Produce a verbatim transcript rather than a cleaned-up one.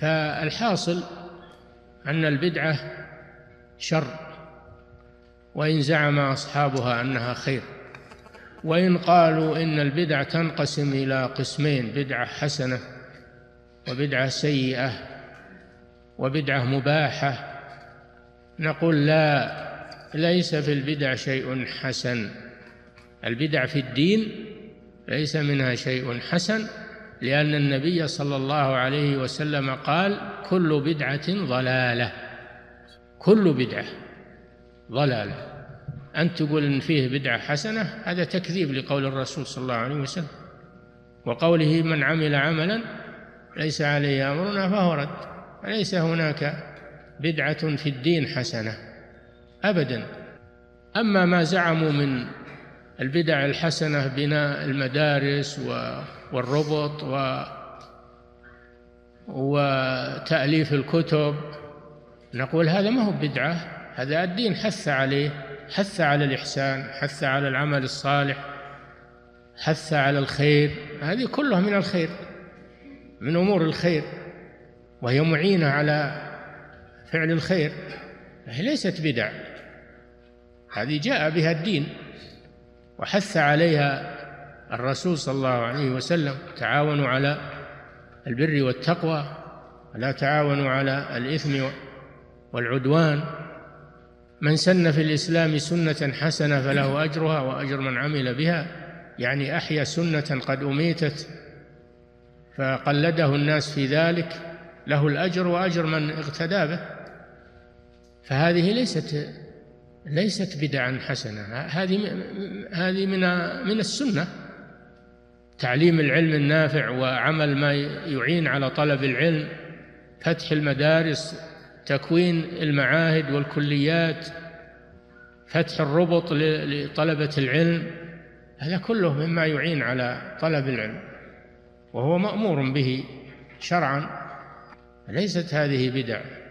فالحاصل أن البدعة شر وإن زعم أصحابها أنها خير. وإن قالوا إن البدع تنقسم إلى قسمين: بدعة حسنة وبدعة سيئة وبدعة مباحة، نقول لا، ليس في البدع شيء حسن. البدع في الدين ليس منها شيء حسن، لأن النبي صلى الله عليه وسلم قال: كل بدعة ضلالة، كل بدعة ضلالة. أن تقول إن فيه بدعة حسنة هذا تكذيب لقول الرسول صلى الله عليه وسلم وقوله: من عمل عملا ليس عليه أمرنا فهو رد. ليس هناك بدعة في الدين حسنة أبدا. أما ما زعموا من البدع الحسنة: بناء المدارس والربط و... وتأليف الكتب، نقول هذا ما هو بدعة، هذا الدين حث عليه، حث على الإحسان، حث على العمل الصالح، حث على الخير، هذه كلها من الخير، من أمور الخير، وهي معينة على فعل الخير، هي ليست بدع، هذه جاء بها الدين وحث عليها الرسول صلى الله عليه وسلم: تعاونوا على البر والتقوى ولا تعاونوا على الإثم والعدوان. من سن في الإسلام سنة حسنة فله أجرها وأجر من عمل بها، يعني أحيا سنة قد أميتت فقلده الناس في ذلك، له الأجر وأجر من اقتدى به. فهذه ليست ليست بدعا حسنة، هذه هذه من من السنة، تعليم العلم النافع وعمل ما يعين على طلب العلم، فتح المدارس، تكوين المعاهد والكليات، فتح الربط لطلبة العلم، هذا كله مما يعين على طلب العلم وهو مأمور به شرعا. ليست هذه بدعة.